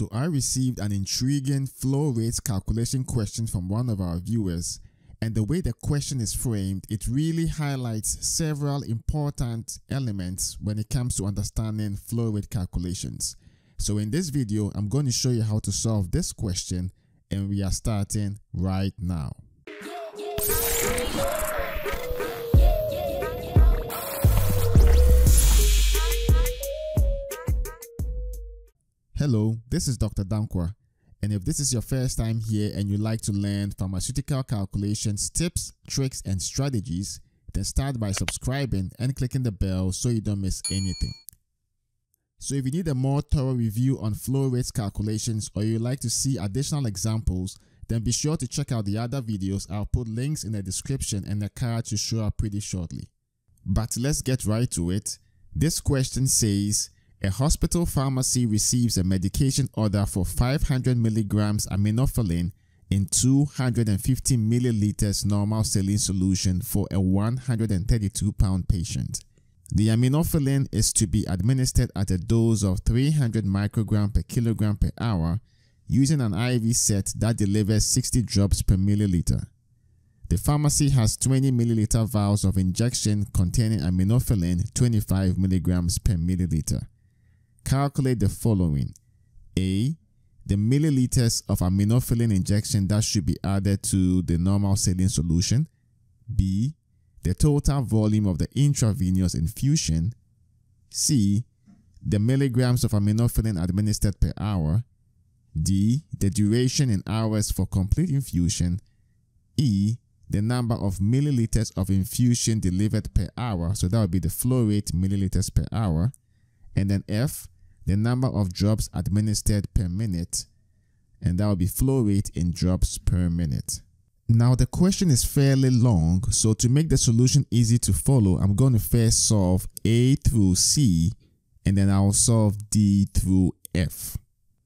So I received an intriguing flow rate calculation question from one of our viewers, and the way the question is framed, it really highlights several important elements when it comes to understanding flow rate calculations. So in this video, I'm going to show you how to solve this question, and we are starting right now. Hello, this is Dr. Dankwa, and if this is your first time here and you'd like to learn pharmaceutical calculations tips, tricks, and strategies, then start by subscribing and clicking the bell so you don't miss anything. So if you need a more thorough review on flow rates calculations, or you'd like to see additional examples, then be sure to check out the other videos. I'll put links in the description and the card to show up pretty shortly. But let's get right to it. This question says, a hospital pharmacy receives a medication order for 500 milligrams aminophylline in 250 milliliters normal saline solution for a 132-pound patient. The aminophylline is to be administered at a dose of 300 micrograms per kilogram per hour using an IV set that delivers 60 drops per milliliter. The pharmacy has 20 milliliter vials of injection containing aminophylline 25 milligrams per milliliter. Calculate the following. A. The milliliters of aminophylline injection that should be added to the normal saline solution. B. The total volume of the intravenous infusion. C. The milligrams of aminophylline administered per hour. D. The duration in hours for complete infusion. E. The number of milliliters of infusion delivered per hour, so that would be the flow rate milliliters per hour. And then F, the number of drops administered per minute, and that will be flow rate in drops per minute. Now the question is fairly long, so to make the solution easy to follow, I'm going to first solve A through C, and then I'll solve D through F.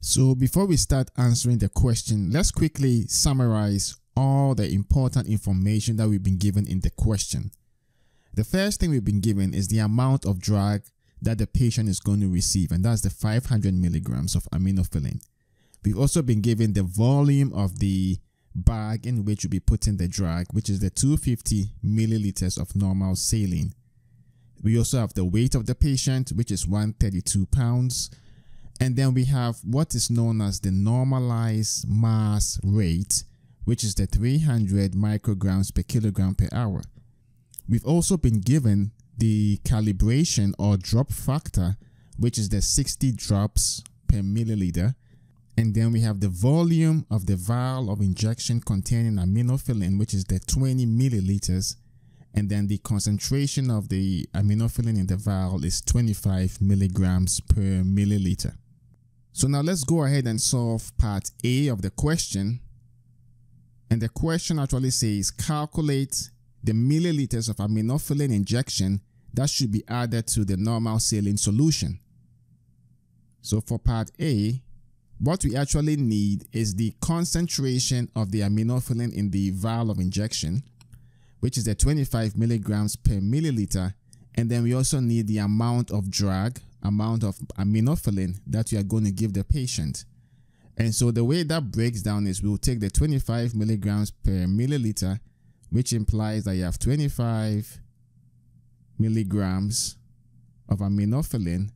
So before we start answering the question, let's quickly summarize all the important information that we've been given in the question. The first thing we've been given is the amount of drug that the patient is going to receive, and that's the 500 milligrams of aminophylline. We've also been given the volume of the bag in which you'll be putting the drug, which is the 250 milliliters of normal saline. We also have the weight of the patient, which is 132 pounds. And then we have what is known as the normalized mass rate, which is the 300 micrograms per kilogram per hour. We've also been given the calibration or drop factor, which is the 60 drops per milliliter. And then we have the volume of the vial of injection containing aminophylline, which is the 20 milliliters. And then the concentration of the aminophylline in the vial is 25 milligrams per milliliter. So now let's go ahead and solve part A of the question. And the question actually says, calculate the milliliters of aminophylline injection that should be added to the normal saline solution. So for part A, what we actually need is the concentration of the aminophylline in the vial of injection, which is the 25 milligrams per milliliter, and then we also need the amount of drug, amount of aminophylline that we are going to give the patient. And so the way that breaks down is we'll take the 25 milligrams per milliliter, which implies that you have 25 milligrams of aminophylline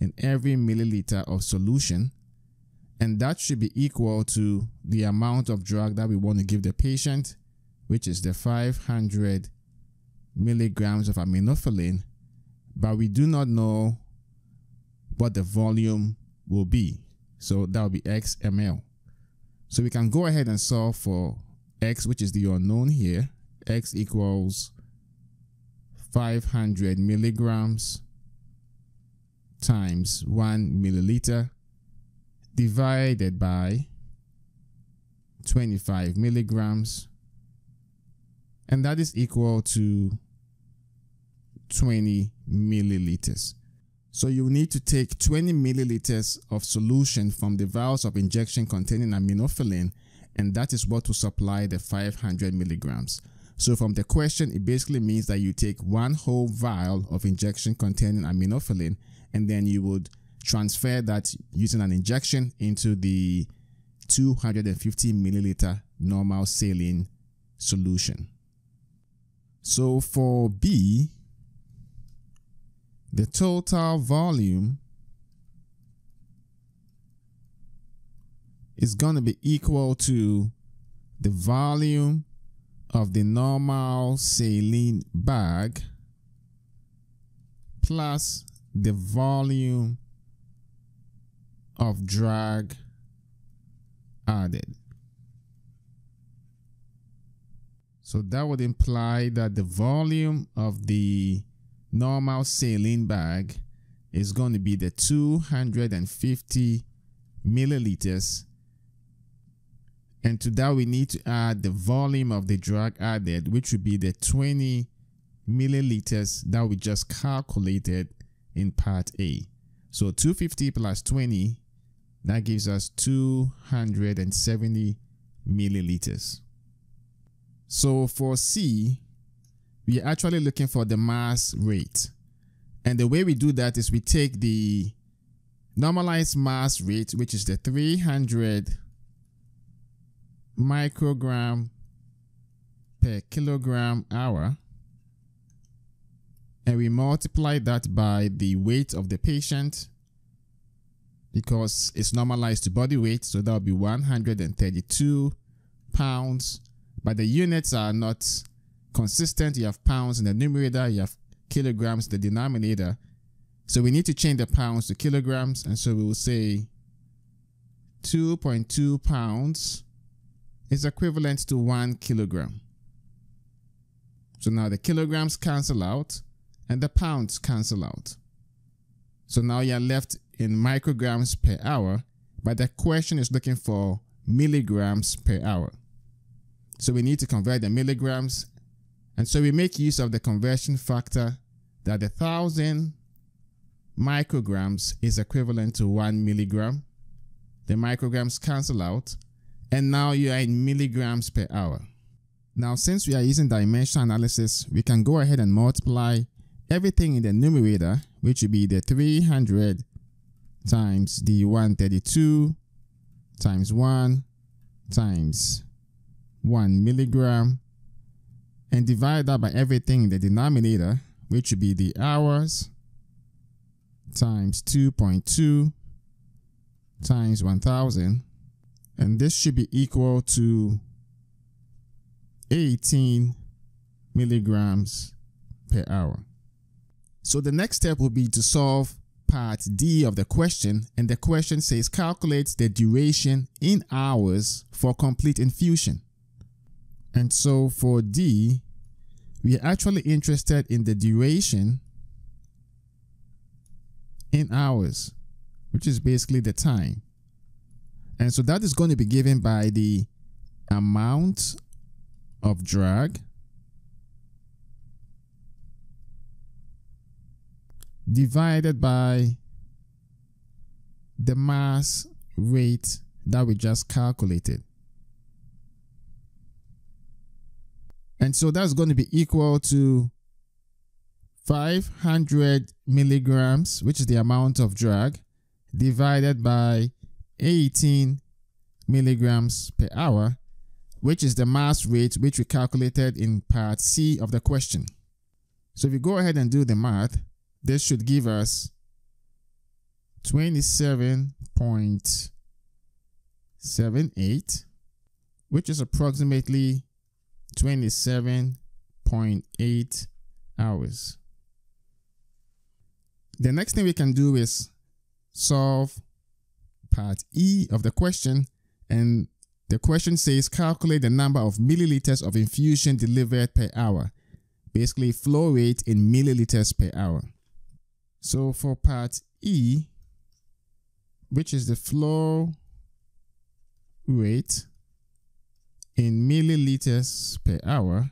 in every milliliter of solution, and that should be equal to the amount of drug that we want to give the patient, which is the 500 milligrams of aminophylline, but we do not know what the volume will be, so that will be X ml. So we can go ahead and solve for X, which is the unknown here. X equals 500 milligrams times 1 milliliter divided by 25 milligrams, and that is equal to 20 milliliters. So you need to take 20 milliliters of solution from the vials of injection containing aminophylline, and that is what will supply the 500 milligrams. So from the question, it basically means that you take one whole vial of injection containing aminophylline, and then you would transfer that using an injection into the 250 milliliter normal saline solution. So for B, the total volume is going to be equal to the volume of the normal saline bag plus the volume of drug added. So that would imply that the volume of the normal saline bag is going to be the 250 milliliters. And to that, we need to add the volume of the drug added, which would be the 20 milliliters that we just calculated in part A. So 250 plus 20, that gives us 270 milliliters. So for C, we are actually looking for the mass rate. And the way we do that is we take the normalized mass rate, which is the 300 microgram per kilogram hour, and we multiply that by the weight of the patient because it's normalized to body weight, so that'll be 132 pounds, but the units are not consistent. You have pounds in the numerator, you have kilograms in the denominator, so we need to change the pounds to kilograms, and so we will say 2.2 pounds is equivalent to 1 kilogram. So now the kilograms cancel out and the pounds cancel out. So now you're left in micrograms per hour, but the question is looking for milligrams per hour. So we need to convert the milligrams, and so we make use of the conversion factor that the 1,000 micrograms is equivalent to 1 milligram. The micrograms cancel out, and now you are in milligrams per hour. Now, since we are using dimensional analysis, we can go ahead and multiply everything in the numerator, which would be the 300 times the 132 times 1 times 1 milligram, and divide that by everything in the denominator, which would be the hours times 2.2 times 1,000. And this should be equal to 18 milligrams per hour. So the next step will be to solve part D of the question. And the question says, calculate the duration in hours for complete infusion. And so for D, we are actually interested in the duration in hours, which is basically the time. And so that is going to be given by the amount of drug divided by the mass rate that we just calculated. And so that's going to be equal to 500 milligrams, which is the amount of drug, divided by 18 milligrams per hour, which is the mass rate which we calculated in part C of the question. So if you go ahead and do the math, this should give us 27.78, which is approximately 27.8 hours. The next thing we can do is solve part E of the question, and the question says calculate the number of milliliters of infusion delivered per hour, basically flow rate in milliliters per hour. So for part E, which is the flow rate in milliliters per hour,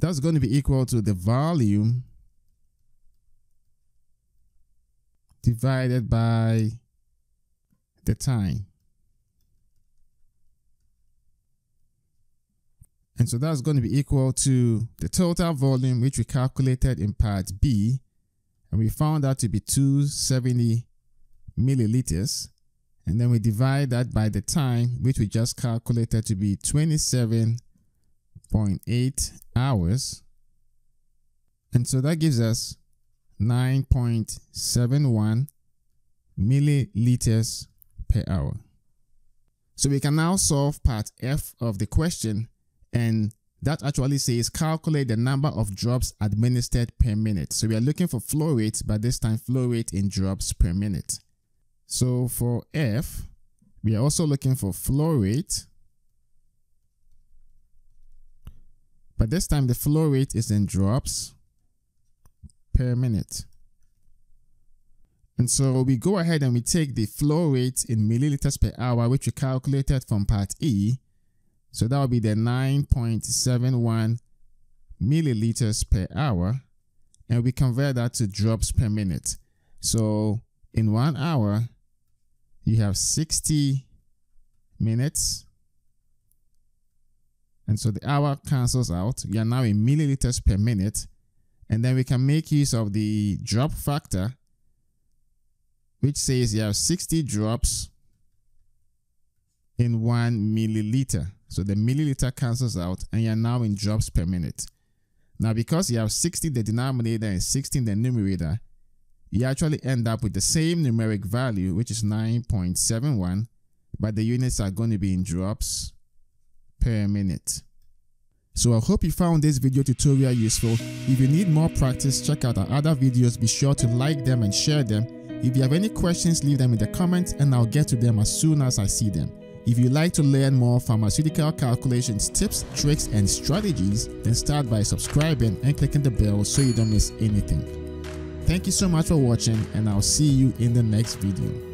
that's going to be equal to the volume divided by the time. And so that's going to be equal to the total volume, which we calculated in part B, and we found that to be 270 milliliters, and then we divide that by the time, which we just calculated to be 27.8 hours, and so that gives us 9.71 milliliters per hour. So we can now solve part F of the question, and that actually says calculate the number of drops administered per minute. So we are looking for flow rate, but this time flow rate in drops per minute. So for F, we are also looking for flow rate, but this time the flow rate is in drops per minute. And so we go ahead and we take the flow rate in milliliters per hour, which we calculated from part E. So that will be the 9.71 milliliters per hour, and we convert that to drops per minute. So in 1 hour, you have 60 minutes. And so the hour cancels out. You are now in milliliters per minute. And then we can make use of the drop factor, which says you have 60 drops in 1 milliliter. So the milliliter cancels out, and you're now in drops per minute. Now, because you have 60 in the denominator and 60 in the numerator, you actually end up with the same numeric value, which is 9.71, but the units are going to be in drops per minute. So I hope you found this video tutorial useful. If you need more practice, check out our other videos. Be sure to like them and share them. If you have any questions, leave them in the comments, and I'll get to them as soon as I see them. If you'd like to learn more pharmaceutical calculations, tips, tricks, and strategies, then start by subscribing and clicking the bell so you don't miss anything. Thank you so much for watching, and I'll see you in the next video.